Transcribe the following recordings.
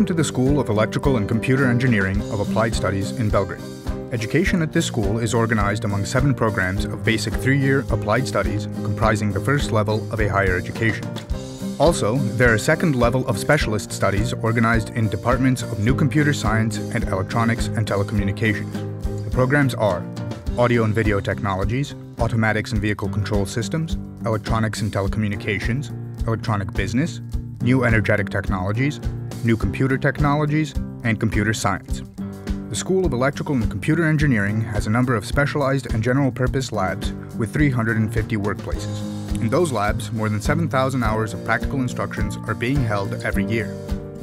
Welcome to the School of Electrical and Computer Engineering of Applied Studies in Belgrade. Education at this school is organized among 7 programs of basic 3-year applied studies comprising the first level of a higher education. Also, there are second level of specialist studies organized in departments of new computer science and electronics and telecommunications. The programs are audio and video technologies, automatics and vehicle control systems, electronics and telecommunications, electronic business, new energetic technologies, new computer technologies, and computer science. The School of Electrical and Computer Engineering has a number of specialized and general-purpose labs with 350 workplaces. In those labs, more than 7,000 hours of practical instructions are being held every year.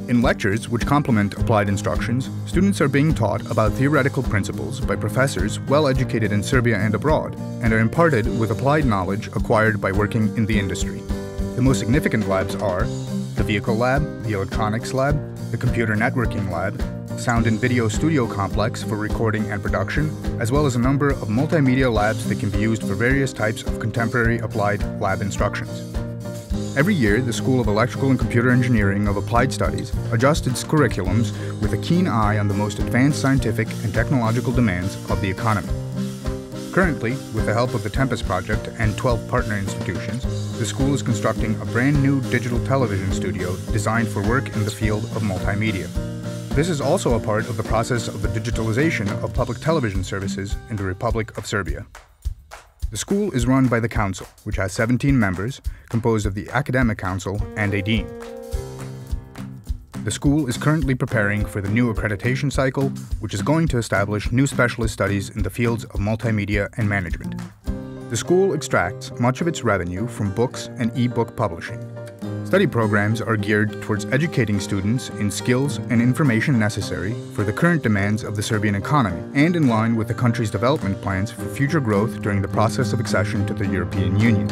In lectures, which complement applied instructions, students are being taught about theoretical principles by professors well-educated in Serbia and abroad, and are imparted with applied knowledge acquired by working in the industry. The most significant labs are the Vehicle Lab, the Electronics Lab, the Computer Networking Lab, Sound and Video Studio Complex for recording and production, as well as a number of multimedia labs that can be used for various types of contemporary applied lab instructions. Every year, the School of Electrical and Computer Engineering of Applied Studies adjusts its curriculums with a keen eye on the most advanced scientific and technological demands of the economy. Currently, with the help of the Tempest Project and 12 partner institutions, the school is constructing a brand new digital television studio designed for work in the field of multimedia. This is also a part of the process of the digitalization of public television services in the Republic of Serbia. The school is run by the council, which has 17 members, composed of the academic council and a dean. The school is currently preparing for the new accreditation cycle, which is going to establish new specialist studies in the fields of multimedia and management. The school extracts much of its revenue from books and e-book publishing. Study programs are geared towards educating students in skills and information necessary for the current demands of the Serbian economy and in line with the country's development plans for future growth during the process of accession to the European Union.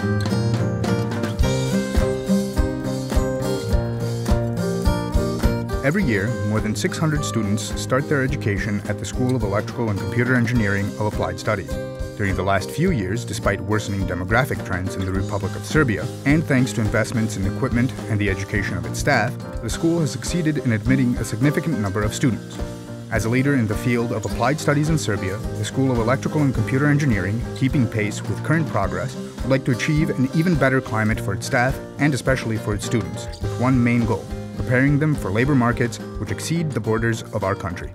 Every year, more than 600 students start their education at the School of Electrical and Computer Engineering of Applied Studies. During the last few years, despite worsening demographic trends in the Republic of Serbia, and thanks to investments in equipment and the education of its staff, the school has succeeded in admitting a significant number of students. As a leader in the field of applied studies in Serbia, the School of Electrical and Computer Engineering, keeping pace with current progress, would like to achieve an even better climate for its staff and especially for its students, with one main goal: preparing them for labor markets which exceed the borders of our country.